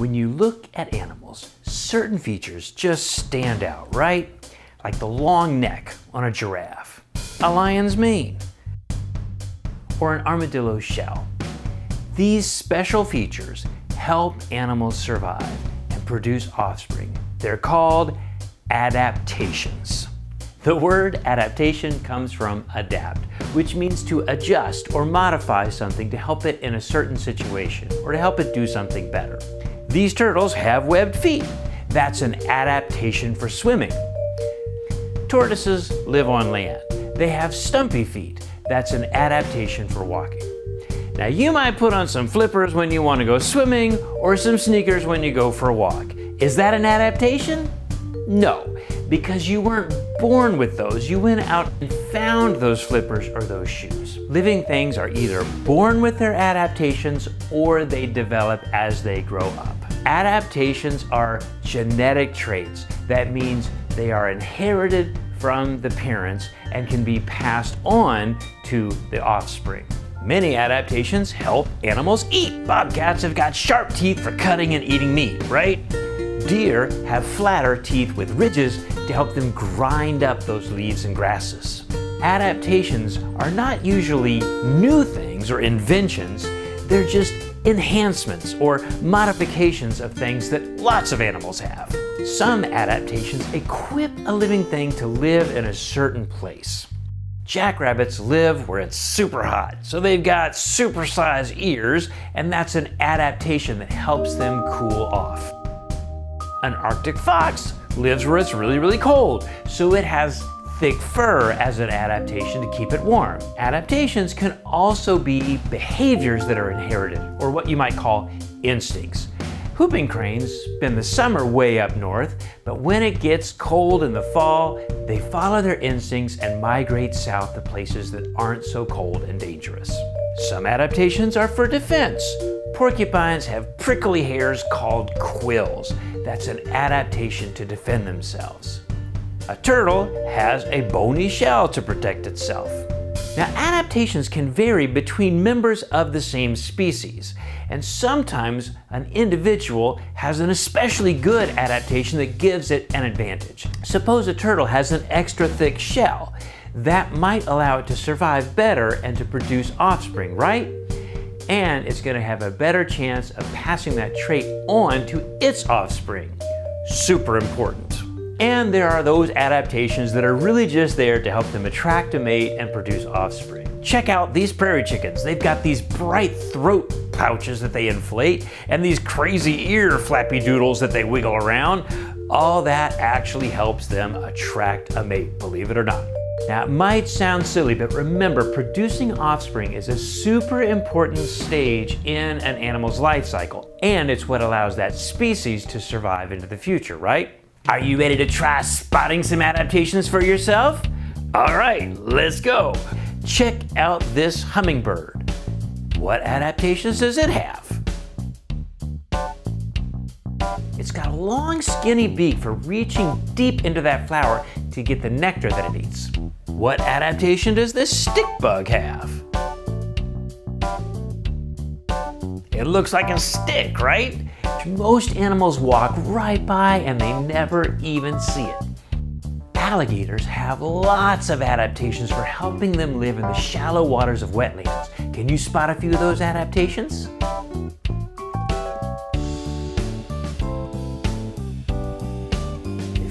When you look at animals, certain features just stand out, right? Like the long neck on a giraffe, a lion's mane, or an armadillo's shell. These special features help animals survive and produce offspring. They're called adaptations. The word adaptation comes from adapt, which means to adjust or modify something to help it in a certain situation or to help it do something better. These turtles have webbed feet. That's an adaptation for swimming. Tortoises live on land. They have stumpy feet. That's an adaptation for walking. Now you might put on some flippers when you want to go swimming or some sneakers when you go for a walk. Is that an adaptation? No, because you weren't born with those. You went out and found those flippers or those shoes. Living things are either born with their adaptations or they develop as they grow up. Adaptations are genetic traits. That means they are inherited from the parents and can be passed on to the offspring. Many adaptations help animals eat. Bobcats have got sharp teeth for cutting and eating meat, right? Deer have flatter teeth with ridges to help them grind up those leaves and grasses. Adaptations are not usually new things or inventions, they're just enhancements or modifications of things that lots of animals have. Some adaptations equip a living thing to live in a certain place. Jackrabbits live where it's super hot, so they've got super-sized ears, and that's an adaptation that helps them cool off. An Arctic fox lives where it's really, really cold, so it has thick fur as an adaptation to keep it warm. Adaptations can also be behaviors that are inherited, or what you might call instincts. Whooping cranes spend the summer way up north, but when it gets cold in the fall, they follow their instincts and migrate south to places that aren't so cold and dangerous. Some adaptations are for defense. Porcupines have prickly hairs called quills. That's an adaptation to defend themselves. A turtle has a bony shell to protect itself. Now, adaptations can vary between members of the same species, and sometimes an individual has an especially good adaptation that gives it an advantage. Suppose a turtle has an extra thick shell. That might allow it to survive better and to produce offspring, right? And it's going to have a better chance of passing that trait on to its offspring. Super important. And there are those adaptations that are really just there to help them attract a mate and produce offspring. Check out these prairie chickens. They've got these bright throat pouches that they inflate and these crazy ear flappy doodles that they wiggle around. All that actually helps them attract a mate, believe it or not. Now, it might sound silly, but remember, producing offspring is a super important stage in an animal's life cycle, and it's what allows that species to survive into the future, right? Are you ready to try spotting some adaptations for yourself? All right, let's go. Check out this hummingbird. What adaptations does it have? It's got a long, skinny beak for reaching deep into that flower to get the nectar that it eats. What adaptation does this stick bug have? It looks like a stick, right? Most animals walk right by and they never even see it. Alligators have lots of adaptations for helping them live in the shallow waters of wetlands. Can you spot a few of those adaptations?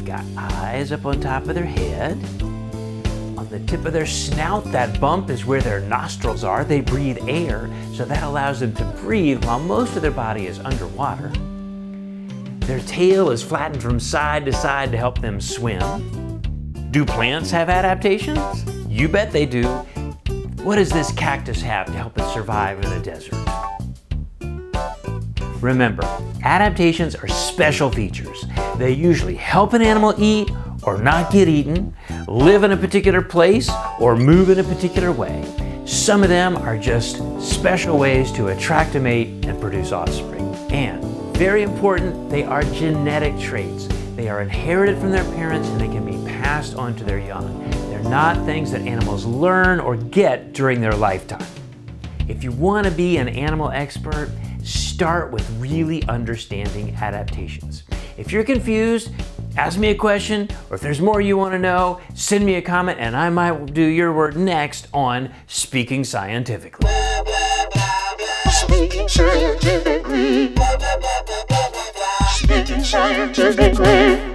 Got eyes up on top of their head. On the tip of their snout, that bump is where their nostrils are. They breathe air, so that allows them to breathe while most of their body is underwater. Their tail is flattened from side to side to help them swim. Do plants have adaptations? You bet they do. What does this cactus have to help it survive in the desert? Remember, adaptations are special features. They usually help an animal eat or not get eaten, live in a particular place, or move in a particular way. Some of them are just special ways to attract a mate and produce offspring. And, very important, they are genetic traits. They are inherited from their parents and they can be passed on to their young. They're not things that animals learn or get during their lifetime. If you want to be an animal expert, start with really understanding adaptations. If you're confused, ask me a question, or if there's more you want to know, send me a comment and I might do your word next on Speaking Scientifically. Speaking Scientifically. Speaking Scientifically.